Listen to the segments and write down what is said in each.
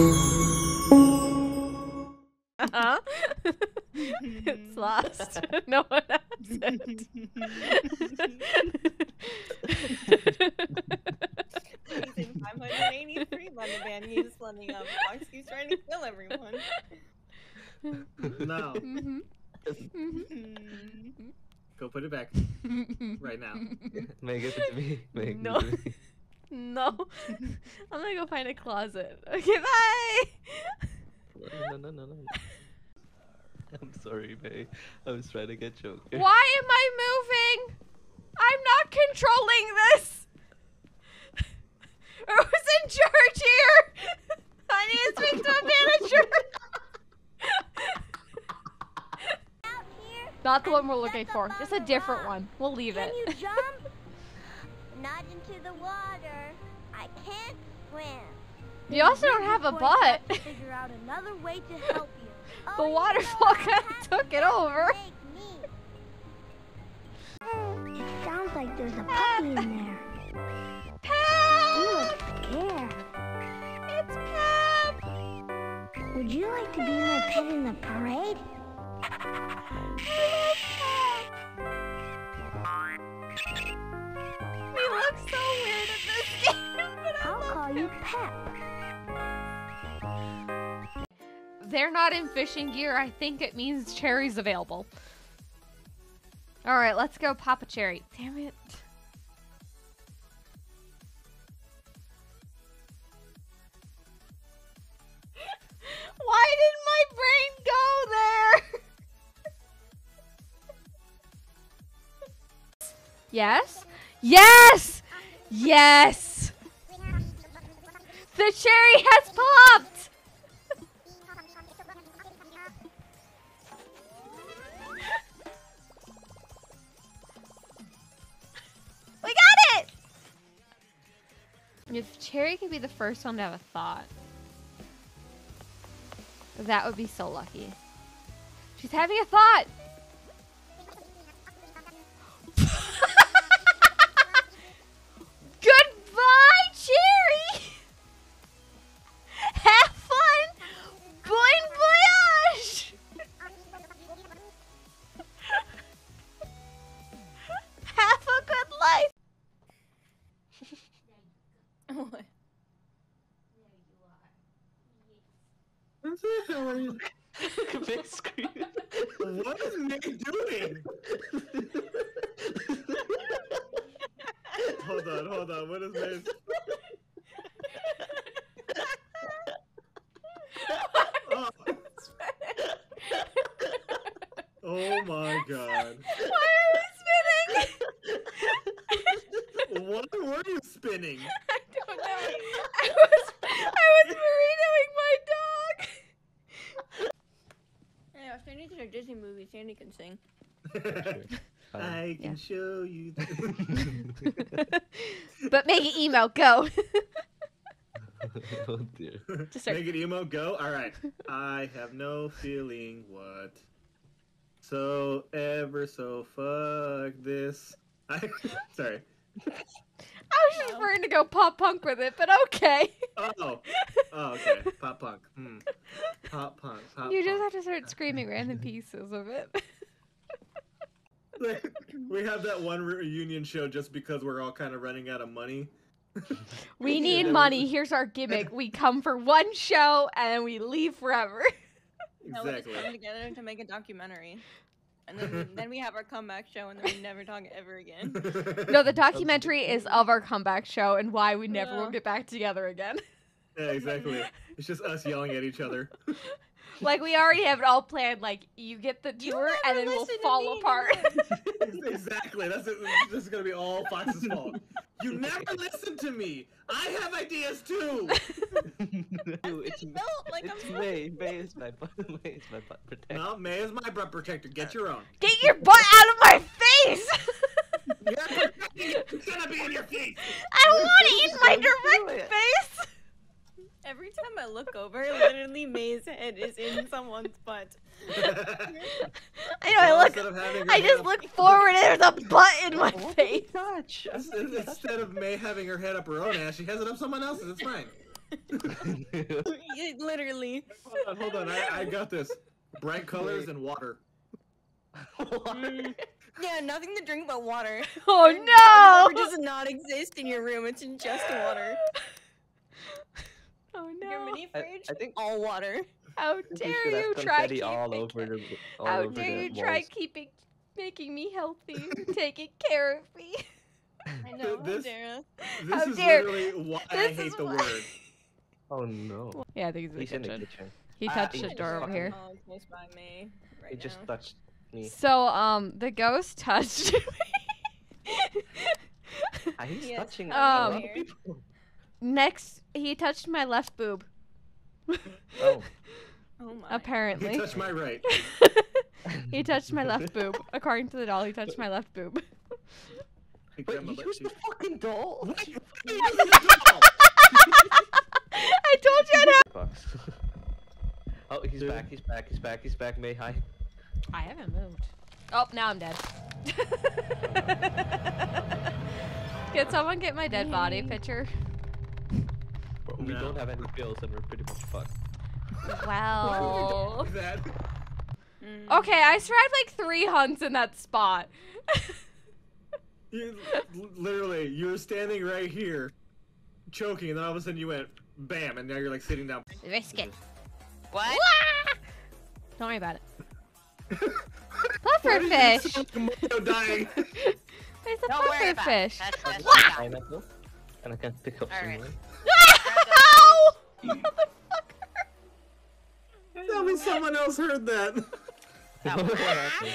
Uh-huh. It's lost. No one has it. He's in 583 London band. He's just letting up Fox. He's trying to kill everyone. No. Mm-hmm. Mm-hmm. Go put it back. Right now. Meg, give it to me. Meg, no. No. I'm gonna go find a closet. Okay, bye! No. I'm sorry, May. I was trying to get Joker. Why am I moving? I'm not controlling this! Who's in charge here? I need to speak to a manager! Out here, not the one we're looking for. Just a different one. We'll leave it. Can you jump? Not into the water. I can't swim. You also don't have a butt. Figure out another way to help you. The waterfall kind of took it over. It sounds like there's a puppy in there. Pep! You look scared. It's Pep! Would you like to be my pet in the parade? I love Pep. We look so weird in this game, but I'll call you Pep. They're not in fishing gear. I think it means Cherry's available. All right, let's go Papa Cherry. Damn it. Why did my brain go there? Yes? Yes! Yes! The cherry has popped! If Cherry could be the first one to have a thought, that would be so lucky. She's having a thought! Goodbye, Cherry! Have fun! Bon voyage! Have a good life! What? There you are. What is Meg doing? Hold on. What is Meg? Oh. Oh my god. Why are we spinning? Why were you spinning? I was merinoing my dog. Yeah, if Sandy's in a Disney movie, Sandy can sing. I can show you. But make it emo, go. Oh dear. Make it emo, go. All right. I have no feeling what. So ever so fuck this. Sorry. I was just referring to go pop punk with it, but okay. Oh, okay. Pop punk. Mm. Pop punk. Pop you just punk. Have to start screaming random pieces of it. We have that one reunion show just because we're all kind of running out of money. We need money. Here's our gimmick. We come for one show and we leave forever. Exactly. No, we just come together to make a documentary. And then we have our comeback show, and then we never talk ever again. No, the documentary is of our comeback show and why we never will get back together again. Yeah, exactly. It's just us yelling at each other. Like, we already have it all planned. Like, you get the tour, and then we'll fall apart. Exactly. That's it. This is going to be all Fox's fault. You never listen to me. I have ideas, too. May is my butt protector. No, May is my butt protector. Get your own. Get your butt out of my face! It's going to be in your face. I don't want to eat my direct face. Every time I look over, literally May's head is in someone's butt. I know, I just look forward and there's a butt in my face. Instead of May having her head up her own ass, she has it up someone else's, it's fine. Literally. Hold on. I got this. Bright colors and water. Water. Yeah, nothing to drink but water. Oh no! Water does not exist in your room. It's just water. Oh no! Your mini fridge. I think all water. How dare you try keeping? How dare you try keeping, making me healthy, taking care of me? I know. This is literally why I hate the word. Oh no! Yeah, I think he's in the kitchen. He touched the door over here. Oh, close by me. Right. He just touched me. So the ghost touched me. He's touching a lot of people. Next, he touched my left boob. Oh. Oh my. Apparently. He touched my right. He touched my left boob. According to the doll, he touched my left boob. Wait, he was the fucking doll? What? I told you I'd have— Oh, he's back, he's back, he's back, he's back, May, hi. I haven't moved. Oh, now I'm dead. Can someone get my dead body picture? We don't have any pills and we're pretty much fucked. Wow. Okay, I survived like 3 hunts in that spot. Literally, you were standing right here, choking, and then all of a sudden you went, bam, and now you're like sitting down. Risk it. What? Wah! Don't worry about it. Pufferfish! There's a pufferfish. And I can pick up some more. Ow! Motherfucker! Tell me someone else heard that. I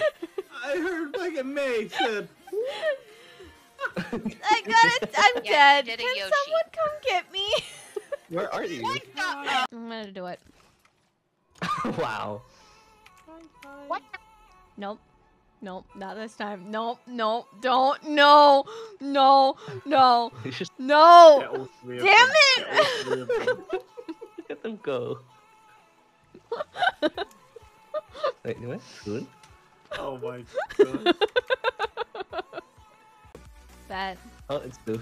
heard fucking May said. I got it. I'm dead. Can someone come get me? Where are you? I'm gonna do it. Wow. What? Nope. Nope. Not this time. Nope. Nope. Don't. No. No. No. No. Damn it! Look at them go. Wait, no, good. Oh my god. That. Oh, it's blue.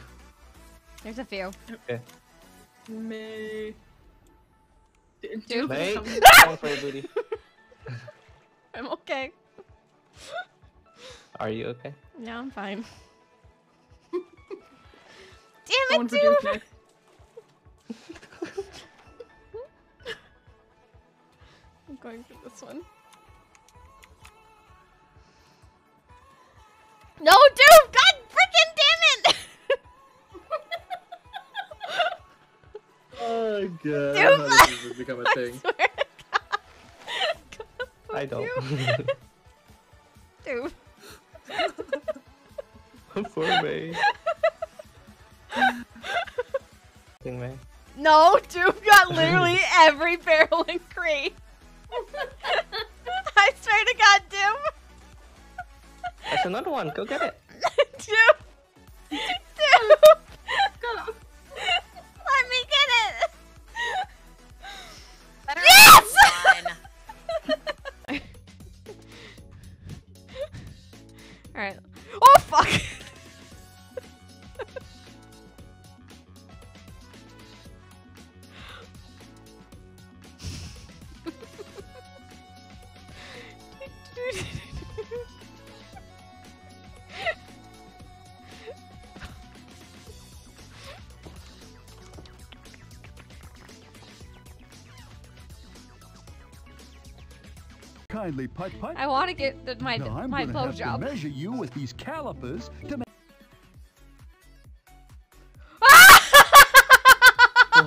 There's a few. Okay. May. Dude, May. I'm okay. Are you okay? No, I'm fine. Damn it, dude! I'm going for this one. No, dude! God freaking damn it! Oh god! Dude, how did this become a thing? I swear. I don't. Dude. For me. No, dude got literally every barrel and crate. I swear to God, dude. That's another one. Go get it. Dude. Dude. Let me get it. Yes! Alright. Oh, fuck! Kindly putt putt. I want to get my blow job. Measure you with these calipers to make.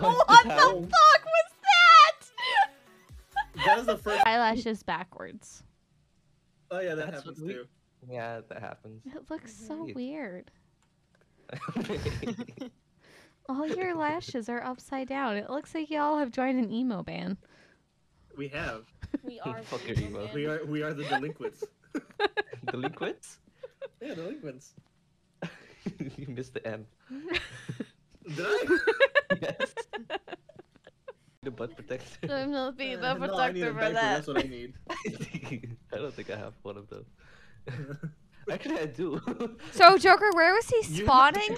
What the fuck was that? That was the first eyelashes backwards. Oh yeah, that happens too. Yeah, that happens. It looks so weird. All your lashes are upside down. It looks like y'all have joined an emo band. We have. We are. We are the delinquents. Delinquents? Yeah, delinquents. You missed the M. Did I? Yes. The butt protector. I'm not being the protector for that. That's what I need. I don't think I have one of those. Actually, I do. So Joker, where was he spawning?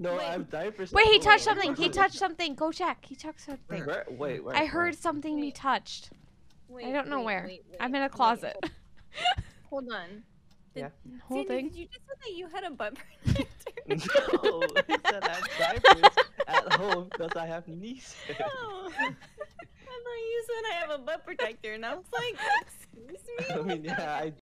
No, wait. I'm dying for something. Wait, he touched something. He touched something. Go check. He touched something. Where? Wait, where? I heard something be touched. Wait, I don't know where. I'm in a closet. Hold on. Did you just say that you had a butt protector? No, I said I have diapers at home because I have knees. No, I thought you said I have a butt protector, and I was like, excuse me? I mean, yeah, I